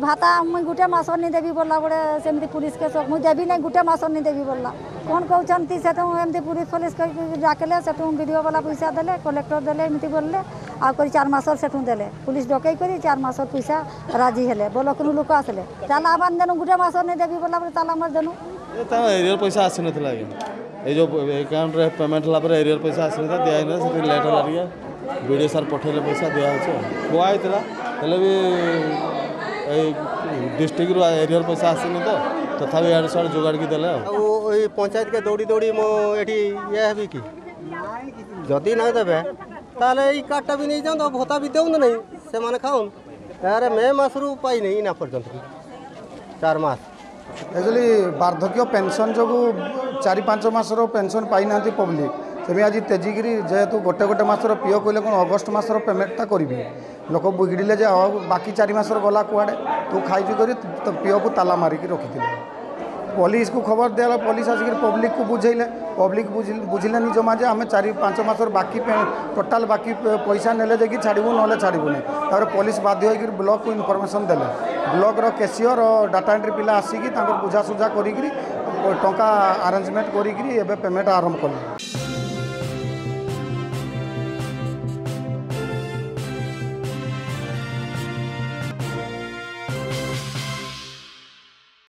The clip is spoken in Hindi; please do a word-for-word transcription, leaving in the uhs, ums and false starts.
भाता मुई गोटे मास नहीं देवी बोलला गोटे सेमती पुलिस केस मुझे देवी नहीं गोटे मास नहीं देवी बोलला कौन कहते से एमती पुलिस पुलिस डाकले से वीडियो वाला पैसा देले कलेक्टर देले एमती बोलले आ कर चार मास देले पुलिस डकई कर चार मास पैसा राजी हेले ब्लक रु लोक आसले ताला आबान देनु गोटे मास नहीं देवी बोलला ताला मार देनु पैसा आसी ना ये जो अकाउंट रे पेमेंट हलापर एरियर पैसा आसी ना दिया से लेट हला वीडियो सार पठेले पैसा दिया बुआईला हेल्ले भी डिस्ट्रिक्ट रु एरियर पैसा आसी तो तथा यार सार जोगाड़ की देले पंचायत के दौड़ी दौड़ी मो एठी ये है कि जदि ना देवे ताले ई कार्डटा भी नहीं जाऊ भत्ता भी देउन नहीं से माने खाउन अरे मे मास रु पाई नहीं ना पर्यंत चार मास एक्चुअली वार्धक्य पेंशन जो चार पांच मासर पेंशन पाई ना पब्लिक तेज आज तेजिकी जेहेतु गोटे गोटे मासर पिओ कहले कौन अगस्ट मासर पेमेंटटा करी लोक बिगिड़े जे बाकी चार मासर गला कुआडे तू खाई कर तो पिओ को ताला मारिकी रखी पुलिस को खबर दिया पुलिस आसिक पब्लिक को बुझेले पब्लिक बुझिले निज माजे आम चार पांच मासर बाकी टोटाल बाकी पैसा नेले जे कि छाड़बू ना छाड़बूनी तापर पुलिस बाध्य होकर ब्लॉक को इनफॉरमेशन देले ब्लॉक रो कैशियर और डाटा एंट्री पिला आसिकी बुझासुझा करी टंका अरेंजमेंट करी पेमेंट आरंभ कले।